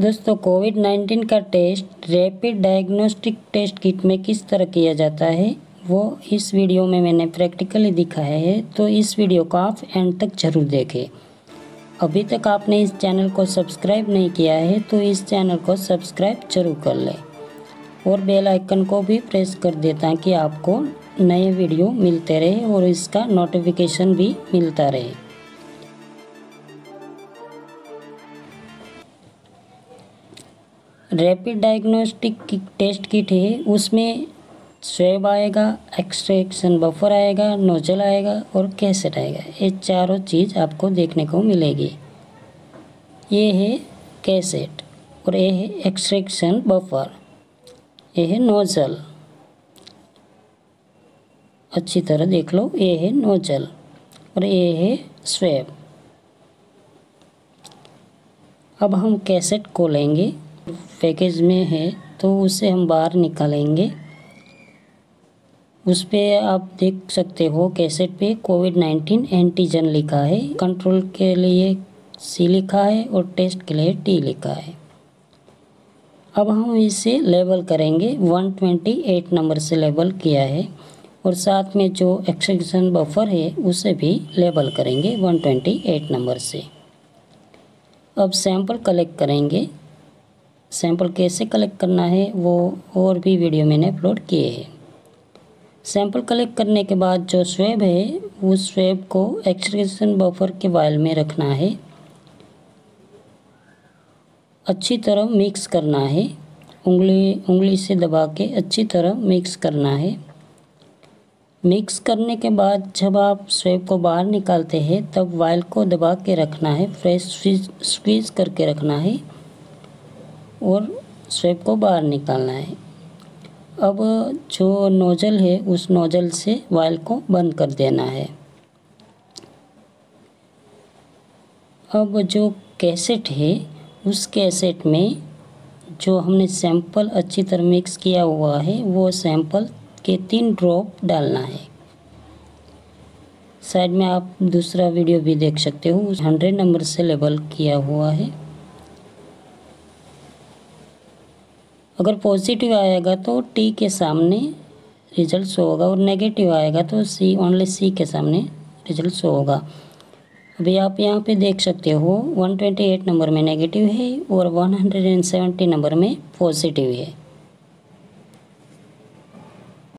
दोस्तों कोविड-19 का test rapid diagnostic test kit में किस तरह किया जाता है वो इस वीडियो में मैंने प्रैक्टिकली दिखाया है, तो इस वीडियो को आप एंड तक जरूर देखें। अभी तक आपने इस चैनल को सब्सक्राइब नहीं किया है तो इस चैनल को सब्सक्राइब जरूर कर लें और बेल आइकन को भी प्रेस कर दें ताकि आपको नए वीडियो मिलते रहे और इसका नोटिफिकेशन भी मिलता रहे। रैपिड डायग्नोस्टिक टेस्ट किट है, उसमें स्वैब आएगा, एक्सट्रैक्शन बफर आएगा, नोजल आएगा और कैसेट आएगा। ये चारों चीज़ आपको देखने को मिलेगी। ये है कैसेट और ये है एक्सट्रैक्शन बफर, ये है नोजल। अच्छी तरह देख लो, ये है नोजल और ये है स्वैब। अब हम कैसेट को लेंगे, पैकेज में है तो उसे हम बाहर निकालेंगे। उस पर आप देख सकते हो कैसेट पे कोविड-19 एंटीजन लिखा है, कंट्रोल के लिए C लिखा है और टेस्ट के लिए T लिखा है। अब हम इसे लेबल करेंगे, 128 नंबर से लेबल किया है और साथ में जो एक्सट्रैक्शन बफर है उसे भी लेबल करेंगे 128 नंबर से। अब सैंपल कलेक्ट करेंगे। सैंपल कैसे कलेक्ट करना है वो और भी वीडियो मैंने अपलोड किए हैं। सैंपल कलेक्ट करने के बाद जो स्वैब है उस स्वैब को एक्सट्रैक्शन बफर के वायल में रखना है, अच्छी तरह मिक्स करना है, उंगली से दबा के अच्छी तरह मिक्स करना है। मिक्स करने के बाद जब आप स्वैब को बाहर निकालते हैं तब वायल को दबा के रखना है, फ्रेश स्क्वीज करके रखना है और स्वैब को बाहर निकालना है। अब जो नोजल है उस नोजल से वायल को बंद कर देना है। अब जो कैसेट है उस कैसेट में जो हमने सैंपल अच्छी तरह मिक्स किया हुआ है वो सैंपल के 3 ड्रॉप डालना है। साइड में आप दूसरा वीडियो भी देख सकते हो, 100 नंबर से लेबल किया हुआ है। अगर पॉजिटिव आएगा तो T के सामने रिजल्ट शो होगा और नेगेटिव आएगा तो C, ओनली C के सामने रिजल्ट शो होगा। अभी आप यहाँ पे देख सकते हो 128 नंबर में नेगेटिव है और 170 नंबर में पॉजिटिव है।